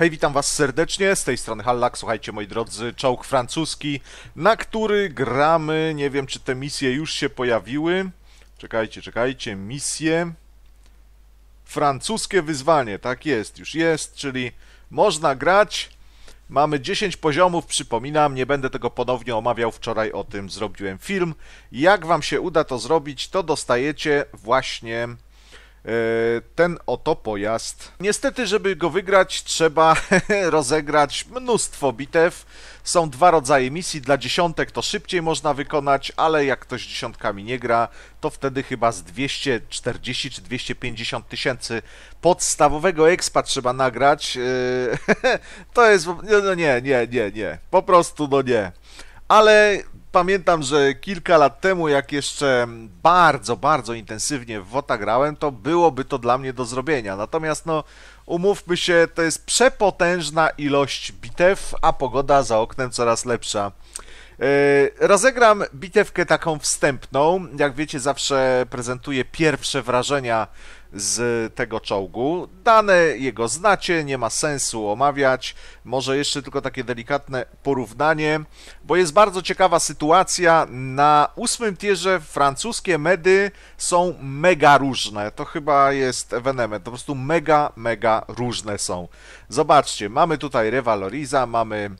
Hej, witam was serdecznie, z tej strony Hallak, słuchajcie moi drodzy, czołg francuski, na który gramy, nie wiem czy te misje już się pojawiły, czekajcie, misje, francuskie wyzwanie, tak jest, już jest, czyli można grać, mamy 10 poziomów, przypominam, nie będę tego ponownie omawiał, wczoraj o tym zrobiłem film, jak wam się uda to zrobić, to dostajecie właśnie ten oto pojazd. Niestety, żeby go wygrać, trzeba rozegrać mnóstwo bitew. Są dwa rodzaje misji, dla dziesiątek to szybciej można wykonać, ale jak ktoś dziesiątkami nie gra, to wtedy chyba z 240 czy 250 tysięcy podstawowego expa trzeba nagrać. To jest... no nie, po prostu no nie. Ale... pamiętam, że kilka lat temu, jak jeszcze bardzo intensywnie w WOTA grałem, to byłoby to dla mnie do zrobienia. Natomiast no, umówmy się, to jest przepotężna ilość bitew, a pogoda za oknem coraz lepsza. Rozegram bitewkę taką wstępną. Jak wiecie, zawsze prezentuję pierwsze wrażenia z tego czołgu. Dane jego znacie, nie ma sensu omawiać. Może jeszcze tylko takie delikatne porównanie, bo jest bardzo ciekawa sytuacja. Na 8. tierze francuskie medy są mega różne. To chyba jest ewenement. Po prostu mega różne są. Zobaczcie, mamy tutaj Revalorisé, mamy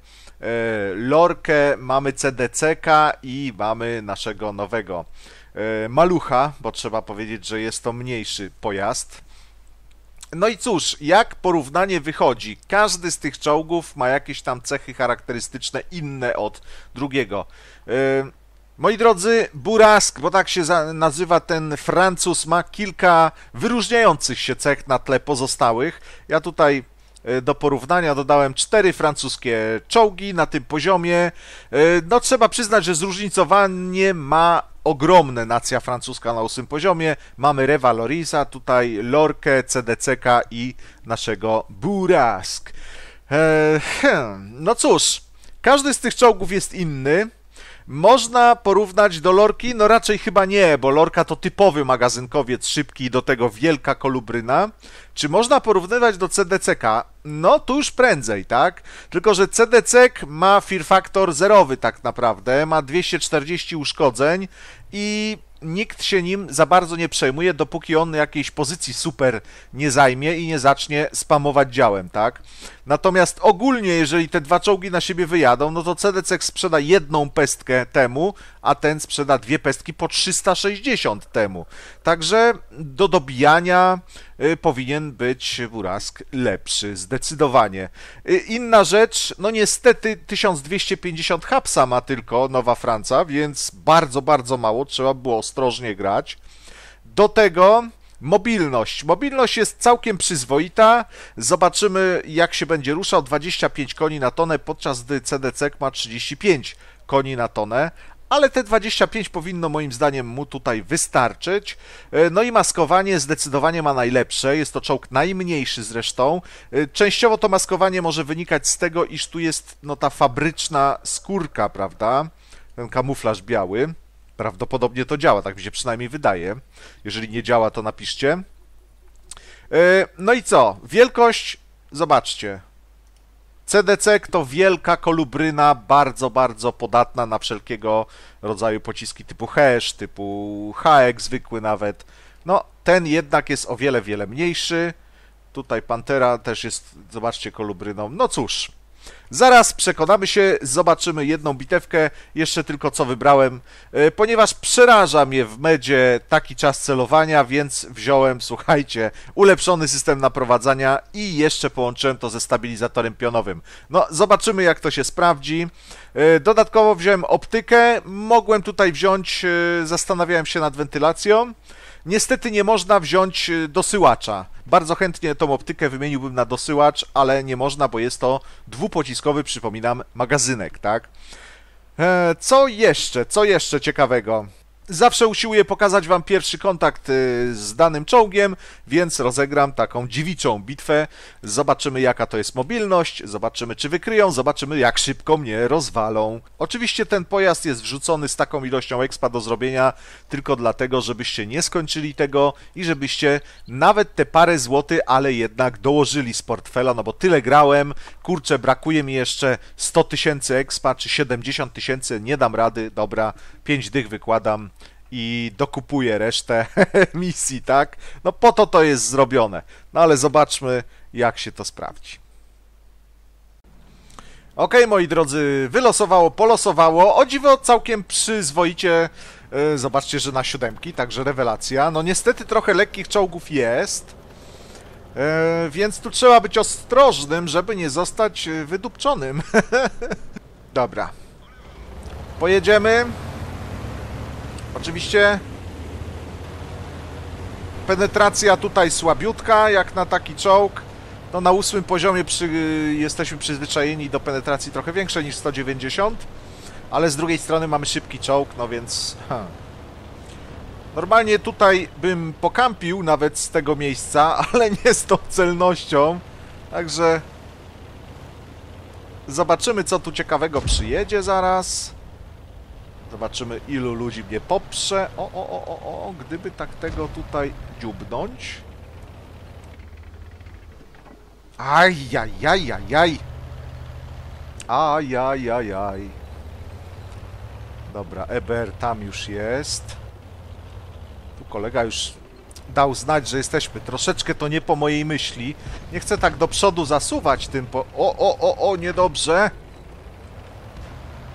Lorkę, mamy CDCK i mamy naszego nowego malucha, bo trzeba powiedzieć, że jest to mniejszy pojazd. No i cóż, jak porównanie wychodzi? Każdy z tych czołgów ma jakieś tam cechy charakterystyczne inne od drugiego. Moi drodzy, Bourrasque, bo tak się nazywa ten Francuz, ma kilka wyróżniających się cech na tle pozostałych. Ja tutaj do porównania dodałem 4 francuskie czołgi na tym poziomie. No trzeba przyznać, że zróżnicowanie ma ogromne nacja francuska na 8 poziomie. Mamy Revalorisa, tutaj Lorkę, CDCK i naszego Bourrasque. No cóż, każdy z tych czołgów jest inny. Można porównać do Lorki? No raczej chyba nie, bo Lorka to typowy magazynkowiec szybki i do tego wielka kolubryna. Czy można porównywać do CDCK? No tu już prędzej, tak? Tylko że CDCK ma fear factor zerowy tak naprawdę, ma 240 uszkodzeń i nikt się nim za bardzo nie przejmuje, dopóki on jakiejś pozycji super nie zajmie i nie zacznie spamować działem, tak? Natomiast ogólnie, jeżeli te dwa czołgi na siebie wyjadą, no to CDCK sprzeda jedną pestkę temu, a ten sprzeda 2 pestki po 360 temu. Także do dobijania powinien być Bourrasque lepszy, zdecydowanie. Inna rzecz, no niestety 1250 hapsa ma tylko Nowa Francja, więc bardzo mało, trzeba było ostrożnie grać. Do tego mobilność. Mobilność jest całkiem przyzwoita. Zobaczymy, jak się będzie ruszał. 25 koni na tonę, podczas gdy CDC ma 35 koni na tonę. Ale te 25 powinno moim zdaniem mu tutaj wystarczyć. No i maskowanie zdecydowanie ma najlepsze. Jest to czołg najmniejszy zresztą. Częściowo to maskowanie może wynikać z tego, iż tu jest no ta fabryczna skórka, prawda? Ten kamuflaż biały. Prawdopodobnie to działa, tak mi się przynajmniej wydaje. Jeżeli nie działa, to napiszcie. No i co? Wielkość, zobaczcie. CDC to wielka kolubryna, bardzo podatna na wszelkiego rodzaju pociski typu HESH, typu HX zwykły nawet. No, ten jednak jest o wiele mniejszy. Tutaj Pantera też jest, zobaczcie, kolubryną. No cóż. Zaraz przekonamy się, zobaczymy jedną bitewkę, jeszcze tylko co wybrałem, ponieważ przeraża mnie w medzie taki czas celowania, więc wziąłem, słuchajcie, ulepszony system naprowadzania i jeszcze połączyłem to ze stabilizatorem pionowym. No, zobaczymy jak to się sprawdzi. Dodatkowo wziąłem optykę, mogłem tutaj wziąć, zastanawiałem się nad wentylacją. Niestety nie można wziąć dosyłacza. Bardzo chętnie tą optykę wymieniłbym na dosyłacz, ale nie można, bo jest to dwupociskowy, przypominam, magazynek, tak? Co jeszcze? Co jeszcze ciekawego? Zawsze usiłuję pokazać wam pierwszy kontakt z danym czołgiem, więc rozegram taką dziewiczą bitwę. Zobaczymy, jaka to jest mobilność, zobaczymy, czy wykryją, zobaczymy, jak szybko mnie rozwalą. Oczywiście ten pojazd jest wrzucony z taką ilością expa do zrobienia tylko dlatego, żebyście nie skończyli tego i żebyście nawet te parę złotych, ale jednak dołożyli z portfela, no bo tyle grałem, kurczę, brakuje mi jeszcze 100 tysięcy expa, czy 70 tysięcy, nie dam rady, dobra, 5 dych wykładam i dokupuję resztę misji, tak? No po to to jest zrobione. No ale zobaczmy, jak się to sprawdzi. Ok, moi drodzy, wylosowało, polosowało. O dziwo, całkiem przyzwoicie. Zobaczcie, że na 7, także rewelacja. No niestety trochę lekkich czołgów jest, więc tu trzeba być ostrożnym, żeby nie zostać wydupczonym. Dobra. Pojedziemy. Oczywiście penetracja tutaj słabiutka, jak na taki czołg. No na 8 poziomie jesteśmy przyzwyczajeni do penetracji trochę większej niż 190, ale z drugiej strony mamy szybki czołg, no więc... Normalnie tutaj bym pokampił nawet z tego miejsca, ale nie z tą celnością, także... Zobaczymy, co tu ciekawego przyjedzie zaraz. Zobaczymy, ilu ludzi mnie poprze. O, gdyby tak tego tutaj dziubnąć. Ajajajajaj. Dobra, Eber tam już jest. Tu kolega już dał znać, że jesteśmy. Troszeczkę to nie po mojej myśli. Nie chcę tak do przodu zasuwać tym po... O, niedobrze.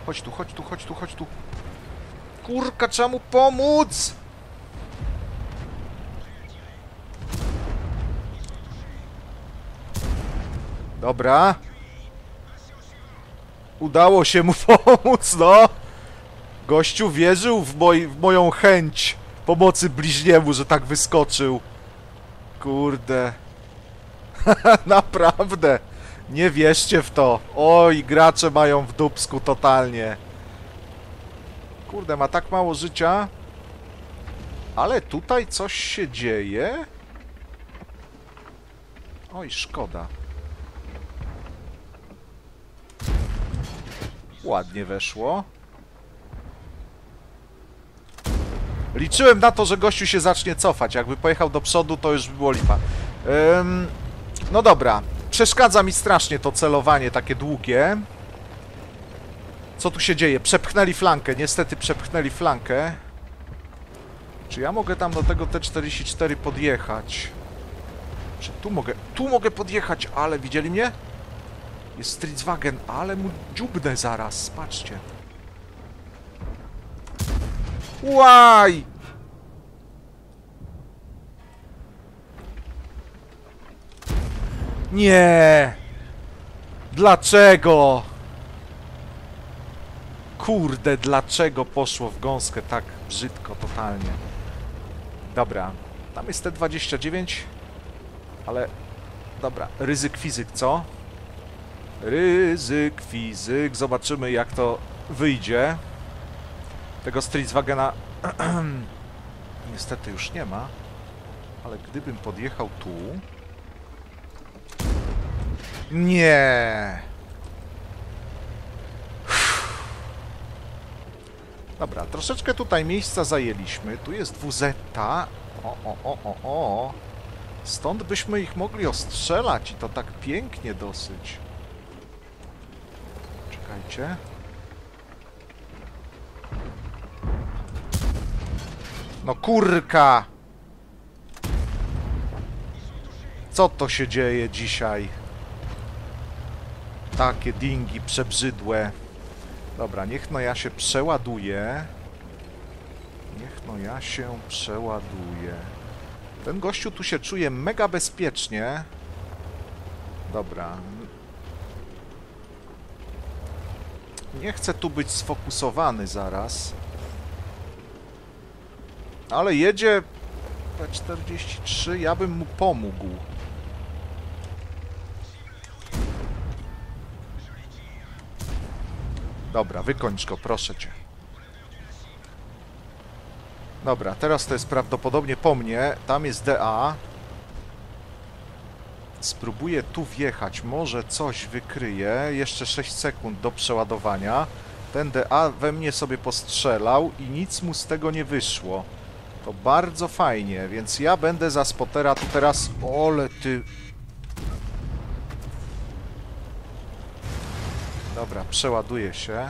Chodź tu. Kurka, trzeba mu pomóc! Dobra. Udało się mu pomóc, no! Gościu wierzył w moją chęć pomocy bliźniemu, że tak wyskoczył. Kurde. Naprawdę! Nie wierzcie w to. Oj, gracze mają w dupsku totalnie. Kurde, ma tak mało życia. Ale tutaj coś się dzieje. Oj, szkoda. Ładnie weszło. Liczyłem na to, że gościu się zacznie cofać. Jakby pojechał do przodu, to już by było lipa. No dobra. Przeszkadza mi strasznie to celowanie takie długie. Co tu się dzieje? Przepchnęli flankę. Niestety przepchnęli flankę. Czy ja mogę tam do tego T44 podjechać? Czy tu mogę? Tu mogę podjechać, ale widzieli mnie? Jest Streetwagen, ale mu dziubnę zaraz. Patrzcie. Łaj! Nie! Dlaczego? Kurde, dlaczego poszło w gąskę tak brzydko, totalnie? Dobra, tam jest T29, ale... Dobra, ryzyk fizyk, co? Ryzyk fizyk, zobaczymy, jak to wyjdzie. Tego Streetwagena niestety już nie ma, ale gdybym podjechał tu... Nie. Dobra, troszeczkę tutaj miejsca zajęliśmy. Tu jest WZ. O. Stąd byśmy ich mogli ostrzelać i to tak pięknie dosyć. Czekajcie. No kurka! Co to się dzieje dzisiaj? Takie dingi przebrzydłe. Dobra, niech no ja się przeładuję. Ten gościu tu się czuje mega bezpiecznie. Dobra. Nie chcę tu być sfokusowany zaraz. Ale jedzie P43, ja bym mu pomógł. Dobra, wykończ go, proszę cię. Dobra, teraz to jest prawdopodobnie po mnie. Tam jest DA. Spróbuję tu wjechać. Może coś wykryję. Jeszcze 6 sekund do przeładowania. Ten DA we mnie sobie postrzelał i nic mu z tego nie wyszło. To bardzo fajnie, więc ja będę za spotera tu teraz... Ole ty... Dobra, przeładuję się.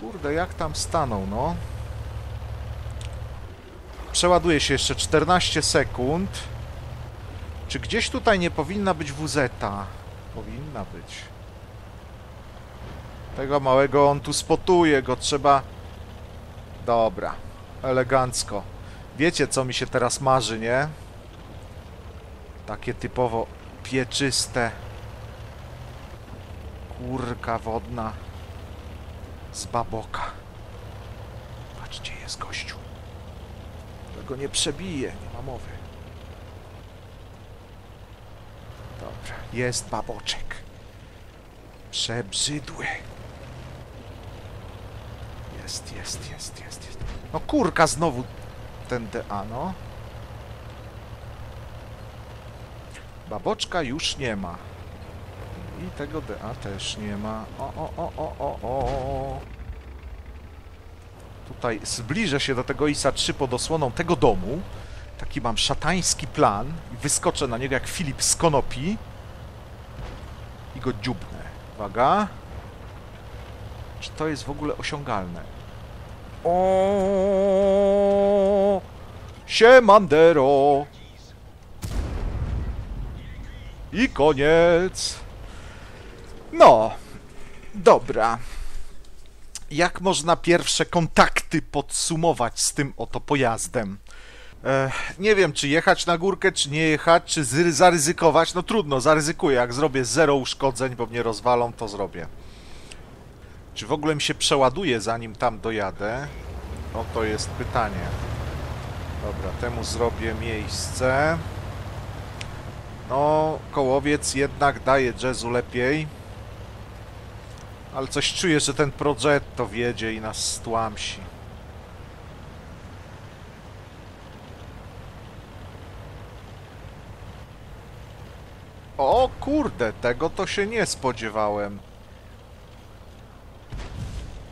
Kurde, jak tam stanął, no. Przeładuję się jeszcze 14 sekund. Czy gdzieś tutaj nie powinna być WZ-a? Powinna być. Tego małego on tu spotuje, go trzeba... Dobra, elegancko. Wiecie, co mi się teraz marzy, nie? Takie typowo pieczyste... Kurka wodna z baboka. Patrzcie, jest gościu. Tego nie przebije, nie ma mowy. Dobra, jest baboczek. Przebrzydły. Jest. No kurka, znowu ten DA, no. Baboczka już nie ma. I tego DA też nie ma. O. Tutaj zbliżę się do tego IS-3 pod osłoną tego domu. Taki mam szatański plan. Wyskoczę na niego jak Filip z Konopi. I go dziubnę. Uwaga. Czy to jest w ogóle osiągalne? O, siemandero. I koniec. No, dobra. Jak można pierwsze kontakty podsumować z tym oto pojazdem? Nie wiem, czy jechać na górkę, czy nie jechać, czy zaryzykować. No trudno, zaryzykuję. Jak zrobię 0 uszkodzeń, bo mnie rozwalą, to zrobię. Czy w ogóle mi się przeładuje, zanim tam dojadę? No to jest pytanie. Dobra, temu zrobię miejsce. No, kołowiec jednak daje jazzu lepiej. Ale coś czuję, że ten Progetto wjedzie i nas stłamsi. O kurde, tego to się nie spodziewałem.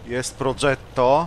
Jest Progetto.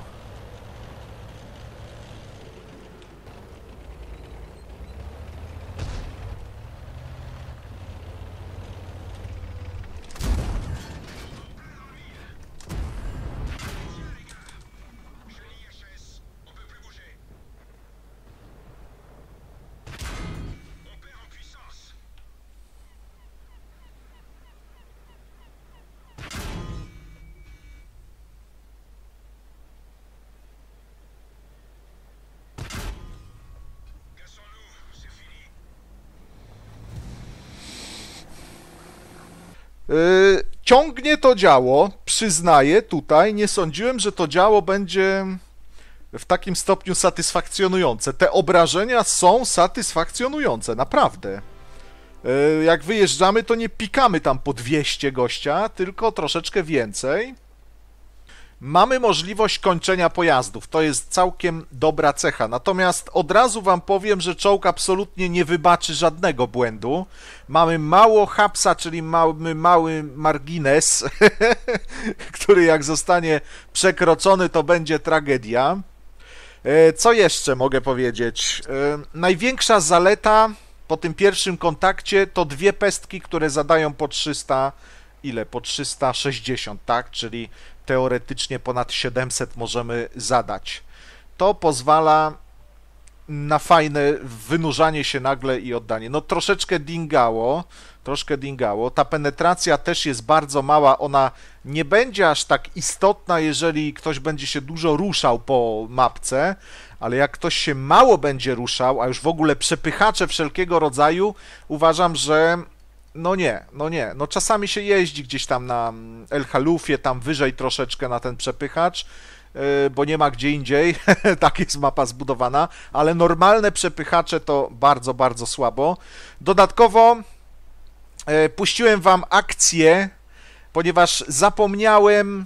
Ciągnie to działo, przyznaję tutaj, nie sądziłem, że to działo będzie w takim stopniu satysfakcjonujące. Te obrażenia są satysfakcjonujące, naprawdę. Jak wyjeżdżamy, to nie pikamy tam po 200 gościa, tylko troszeczkę więcej. Mamy możliwość kończenia pojazdów, to jest całkiem dobra cecha, natomiast od razu wam powiem, że czołg absolutnie nie wybaczy żadnego błędu. Mamy mało hapsa, czyli mały margines, który jak zostanie przekroczony, to będzie tragedia. Co jeszcze mogę powiedzieć? Największa zaleta po tym pierwszym kontakcie to 2 pestki, które zadają po 300, ile? Po 360, tak? Czyli teoretycznie ponad 700 możemy zadać. To pozwala na fajne wynurzanie się nagle i oddanie. No troszeczkę dingało. Ta penetracja też jest bardzo mała, ona nie będzie aż tak istotna, jeżeli ktoś będzie się dużo ruszał po mapce, ale jak ktoś się mało będzie ruszał, a już w ogóle przepychacze wszelkiego rodzaju, uważam, że no czasami się jeździ gdzieś tam na El Halufie, tam wyżej troszeczkę na ten przepychacz, bo nie ma gdzie indziej, tak jest mapa zbudowana, ale normalne przepychacze to bardzo, bardzo słabo. Dodatkowo puściłem wam akcję, ponieważ zapomniałem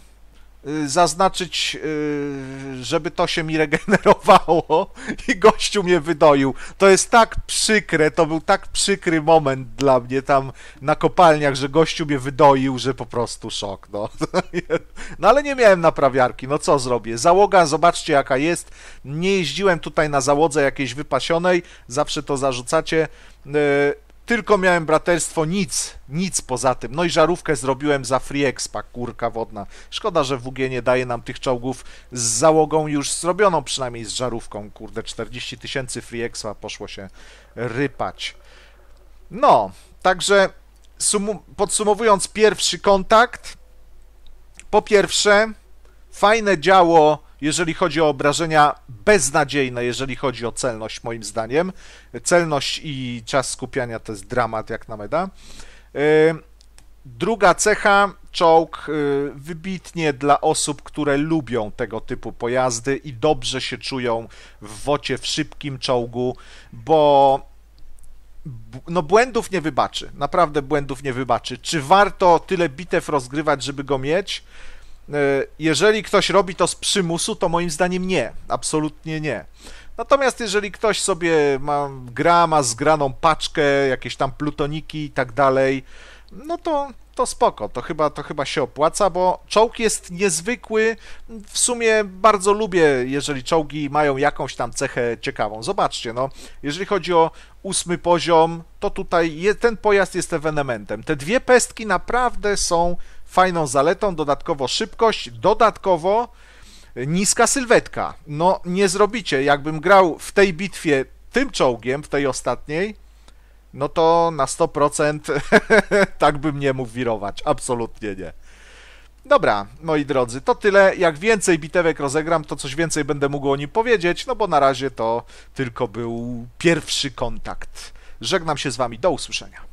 zaznaczyć, żeby to się mi regenerowało i gościu mnie wydoił. To jest tak przykre, to był tak przykry moment dla mnie tam na kopalniach, że gościu mnie wydoił, że po prostu szok, no. No ale nie miałem naprawiarki, no co zrobię? Załoga, zobaczcie jaka jest, nie jeździłem tutaj na załodze jakiejś wypasionej, zawsze to zarzucacie, tylko miałem braterstwo, nic poza tym. No i żarówkę zrobiłem za free expa, kurka wodna. Szkoda, że WG nie daje nam tych czołgów z załogą już zrobioną, przynajmniej z żarówką. Kurde, 40 000 free expa poszło się rypać. No, także podsumowując pierwszy kontakt, po pierwsze, fajne działo, jeżeli chodzi o obrażenia, beznadziejne, jeżeli chodzi o celność, moim zdaniem. Celność i czas skupiania to jest dramat, jak na meda. Druga cecha, czołg wybitnie dla osób, które lubią tego typu pojazdy i dobrze się czują w wocie, w szybkim czołgu, bo no błędów nie wybaczy, naprawdę błędów nie wybaczy. Czy warto tyle bitew rozgrywać, żeby go mieć? Jeżeli ktoś robi to z przymusu, to moim zdaniem nie, absolutnie nie. Natomiast jeżeli ktoś sobie ma zgraną paczkę, jakieś tam plutoniki i tak dalej, no to spoko, to chyba się opłaca, bo czołg jest niezwykły, w sumie bardzo lubię, jeżeli czołgi mają jakąś tam cechę ciekawą. Zobaczcie, no, jeżeli chodzi o 8. poziom, to tutaj ten pojazd jest ewenementem. Te dwie pestki naprawdę są fajną zaletą, dodatkowo szybkość, dodatkowo niska sylwetka. No nie zrobicie, jakbym grał w tej bitwie tym czołgiem, w tej ostatniej, no to na 100% tak bym nie mógł wirować, absolutnie nie. Dobra, moi drodzy, to tyle. Jak więcej bitewek rozegram, to coś więcej będę mógł o nim powiedzieć, no bo na razie to tylko był pierwszy kontakt. Żegnam się z wami, do usłyszenia.